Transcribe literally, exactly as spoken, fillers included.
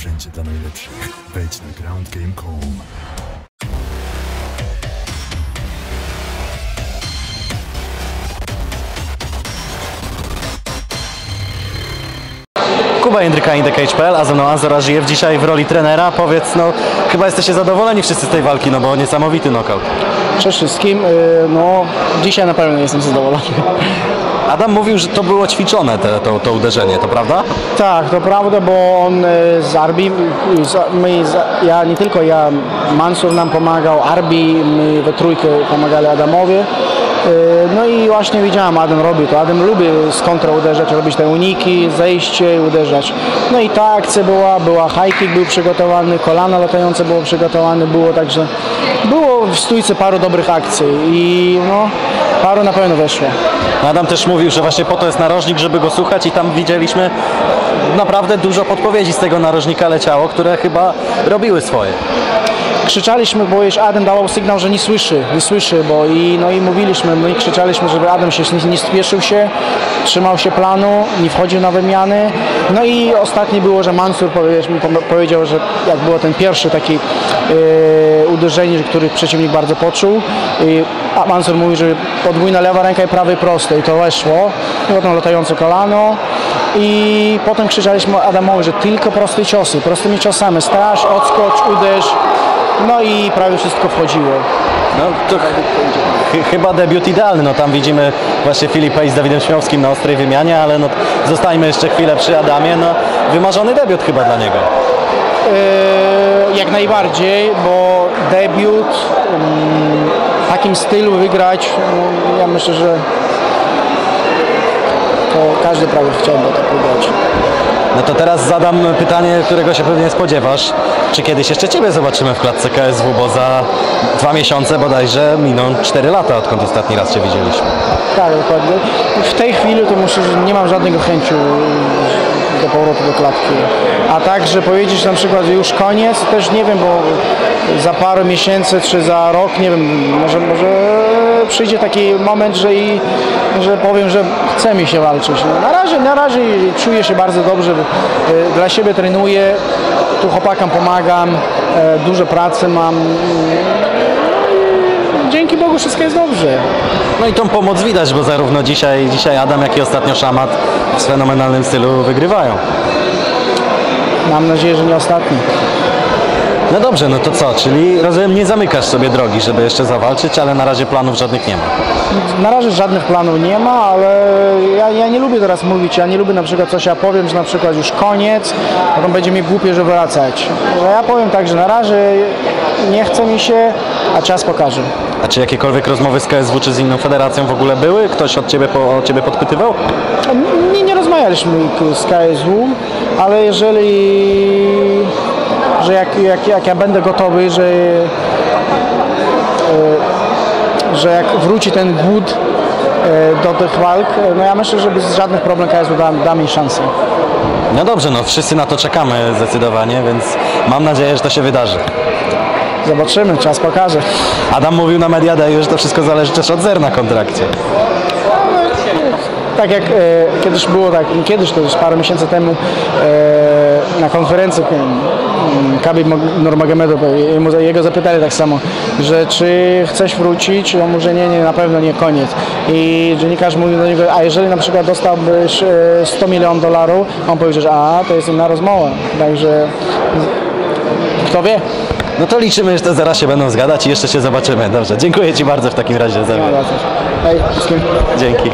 sprzęcie dla najlepszych. Wejdź na ground game kropka com. Kuba Jędryka, InTheCage.pl, a ze mną Anzor Azhiev dzisiaj w roli trenera. Powiedz, no chyba jesteście zadowoleni wszyscy z tej walki, no bo niesamowity knockout. Przede wszystkim, no dzisiaj na pewno jestem zadowolony. Adam mówił, że to było ćwiczone, te, to, to uderzenie, to prawda? Tak, to prawda, bo on z Arbi, z, my, z, ja nie tylko ja, Mansur nam pomagał, Arbi, my we trójkę pomagali Adamowi. No i właśnie widziałem, Adam robi to. Adam lubi z kontra uderzać, robić te uniki, zejście, uderzać. No i ta akcja była, była high kick był przygotowany, kolana latające było przygotowane, było także było w stójce paru dobrych akcji i no, paru na pewno weszło. Adam też mówił, że właśnie po to jest narożnik, żeby go słuchać i tam widzieliśmy naprawdę dużo podpowiedzi z tego narożnika leciało, które chyba robiły swoje. Krzyczaliśmy, bo już Adam dawał sygnał, że nie słyszy, nie słyszy, bo i, no i mówiliśmy, no i krzyczaliśmy, żeby Adam się nie, nie spieszył się, trzymał się planu, nie wchodził na wymiany. No i ostatnie było, że Mansur powiedział, że jak było ten pierwszy taki e, uderzenie, który przeciwnik bardzo poczuł, i, a Mansur mówi, że podwójna lewa ręka i prawej proste i to weszło, i potem latające kolano. I potem krzyczaliśmy Adamowi, że tylko proste ciosy, prostymi ciosami, straż, odskocz, uderz. No i prawie wszystko wchodziło. No to ch ch chyba debiut idealny, no tam widzimy właśnie Filipa i z Dawidem Świątowskim na ostrej wymianie, ale no zostańmy jeszcze chwilę przy Adamie, no wymarzony debiut chyba dla niego. Yy, jak najbardziej, bo debiut w yy, takim stylu wygrać, no, ja myślę, że to każdy prawie chciałby tak wygrać. No to teraz zadam pytanie, którego się pewnie spodziewasz. Czy kiedyś jeszcze Ciebie zobaczymy w klatce K S W, bo za dwa miesiące bodajże miną cztery lata, odkąd ostatni raz Cię widzieliśmy. Tak, dokładnie. W tej chwili to muszę, nie mam żadnego chęci do powrotu do klatki. A także powiedzieć na przykład, że już koniec, też nie wiem, bo za parę miesięcy czy za rok, nie wiem, może, może przyjdzie taki moment, że i że powiem, że chce mi się walczyć. Na razie, na razie czuję się bardzo dobrze, dla siebie trenuję, tu chłopakom pomagam, dużo pracy mam. Dzięki Bogu wszystko jest dobrze. No i tą pomoc widać, bo zarówno dzisiaj, dzisiaj Adam, jak i ostatnio Szamat w fenomenalnym stylu wygrywają. Mam nadzieję, że nie ostatni. No dobrze, no to co, czyli rozumiem, nie zamykasz sobie drogi, żeby jeszcze zawalczyć, ale na razie planów żadnych nie ma. Na razie żadnych planów nie ma, ale ja, ja nie lubię teraz mówić, ja nie lubię na przykład coś, ja powiem, że na przykład już koniec, potem będzie mi głupie, że wracać. No ja powiem tak, że na razie nie chce mi się, a czas pokaże. A czy jakiekolwiek rozmowy z K S W czy z inną federacją w ogóle były? Ktoś od ciebie, po, od ciebie podpytywał? Nie, nie rozmawialiśmy z K S W, ale jeżeli... że jak, jak, jak ja będę gotowy, że, e, że jak wróci ten głód e, do tych walk, no ja myślę, że bez żadnych problemów K S W da, da mi szansę. No dobrze, no wszyscy na to czekamy zdecydowanie, więc mam nadzieję, że to się wydarzy. Zobaczymy, czas pokaże. Adam mówił na Media Dayu, że to wszystko zależy też od zer na kontrakcie. Tak jak e, kiedyś było, tak, kiedyś to już parę miesięcy temu e, na konferencji Kabi Nurmagomedu, jego zapytali tak samo, że czy chcesz wrócić, no może nie, nie, na pewno nie, koniec. I dziennikarz mówił do niego, a jeżeli na przykład dostałbyś sto milionów dolarów, on powiedział, że a, to jest inna rozmowa, także kto wie. No to liczymy, że zaraz się będą zgadać i jeszcze się zobaczymy. Dobrze, dziękuję Ci bardzo w takim razie za. Dzięki.